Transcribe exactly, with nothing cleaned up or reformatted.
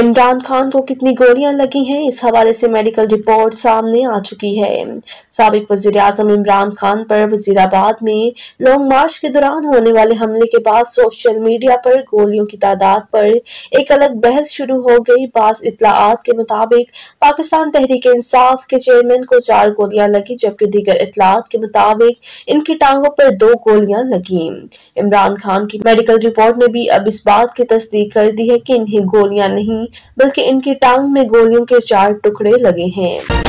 इमरान खान को कितनी गोलियां लगी हैं, इस हवाले से मेडिकल रिपोर्ट सामने आ चुकी है। साबिक वज़ीर-ए-आज़म इमरान खान पर वजीराबाद में लॉन्ग मार्च के दौरान होने वाले हमले के बाद सोशल मीडिया पर गोलियों की तादाद पर एक अलग बहस शुरू हो गई। बाज़ इत्तलाआत के मुताबिक पाकिस्तान तहरीक इंसाफ के चेयरमैन को चार गोलियां लगी, जबकि दीगर इत्तलाआत के मुताबिक इनकी टांगों पर दो गोलियां लगी। इमरान खान की मेडिकल रिपोर्ट ने भी अब इस बात की तस्दीक कर दी है कि इन्हें गोलियां नहीं बल्कि इनकी टांग में गोलियों के चार टुकड़े लगे हैं।